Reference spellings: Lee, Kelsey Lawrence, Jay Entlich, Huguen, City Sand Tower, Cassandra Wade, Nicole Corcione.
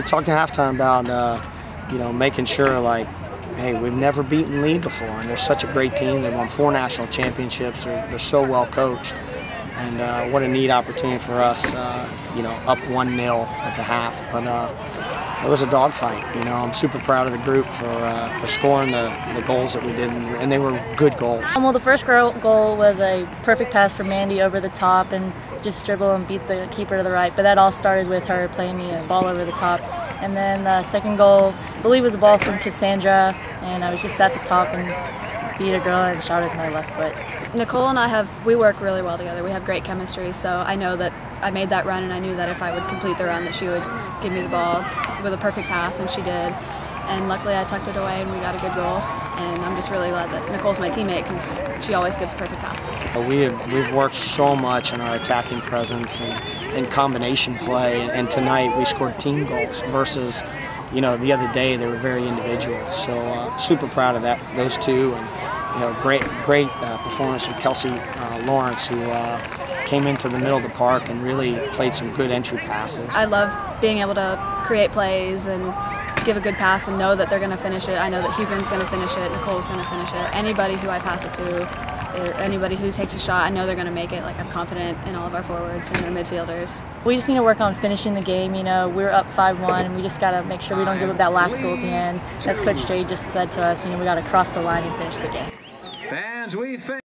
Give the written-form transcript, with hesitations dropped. we talked at halftime about, you know, making sure, like, hey, we've never beaten Lee before, and they're such a great team. They won 4 national championships. They're so well coached, and what a neat opportunity for us, you know, up 1-0 at the half. But it was a dogfight. You know, I'm super proud of the group for scoring the goals that we did, and they were good goals. Well, the first goal was a perfect pass from Mandy over the top, and just dribble and beat the keeper to the right. But that all started with her playing me a ball over the top. And then the second goal, I believe, was a ball from Cassandra, and I was just at the top and beat a girl and shot with my left foot. Nicole and I we work really well together. We have great chemistry, so I know that I made that run, and I knew that if I would complete the run that she would give me the ball with a perfect pass, and she did. And luckily I tucked it away and we got a good goal. And I'm just really glad that Nicole's my teammate because she always gives perfect passes. We've worked so much on our attacking presence and combination play, and tonight we scored team goals versus, you know, the other day they were very individual. So super proud of that, those two, and you know, great performance from Kelsey Lawrence, who came into the middle of the park and really played some good entry passes. I love being able to create plays and give a good pass and know that they're going to finish it. I know that Huguen's going to finish it, Nicole's going to finish it. Anybody who I pass it to, or anybody who takes a shot, I know they're going to make it. Like, I'm confident in all of our forwards and their midfielders. We just need to work on finishing the game. You know, we're up 5-1, and we just got to make sure we don't give up that last goal at the end. As Coach Jay just said to us, you know, we got to cross the line and finish the game. Fans, we finish.